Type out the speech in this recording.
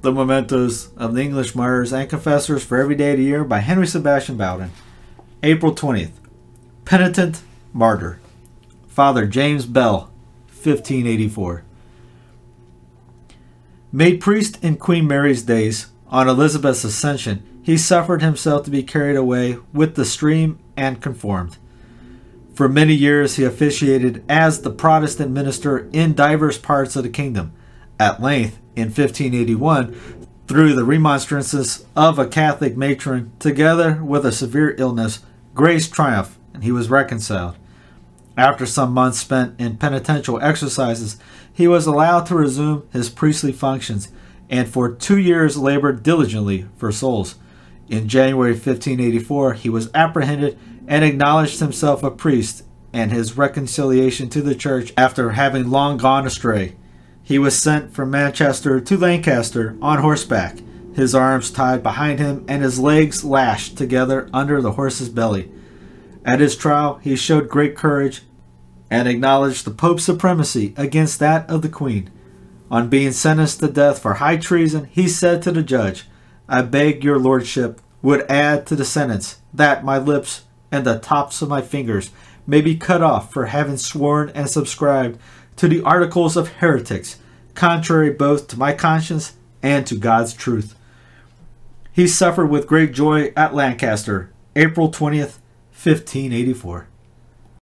The Mementos of the English Martyrs and Confessors for Every Day of the Year by Henry Sebastian Bowden. April 20th. Penitent Martyr. Father James Bell, 1584. Made priest in Queen Mary's days, on Elizabeth's ascension, he suffered himself to be carried away with the stream and conformed. For many years he officiated as the Protestant minister in divers parts of the kingdom. At length, in 1581, through the remonstrances of a Catholic matron, together with a severe illness, grace triumphed, and he was reconciled. After some months spent in penitential exercises, he was allowed to resume his priestly functions, and for 2 years labored diligently for souls. In January 1584, he was apprehended and acknowledged himself a priest and his reconciliation to the church after having long gone astray. He was sent from Manchester to Lancaster on horseback, his arms tied behind him and his legs lashed together under the horse's belly. At his trial, he showed great courage and acknowledged the Pope's supremacy against that of the Queen. On being sentenced to death for high treason, he said to the judge, "I beg your lordship would add to the sentence that my lips and the tops of my fingers may be cut off for having sworn and subscribed to the articles of heretics, contrary both to my conscience and to God's truth." He suffered with great joy at Lancaster, April 20th, 1584.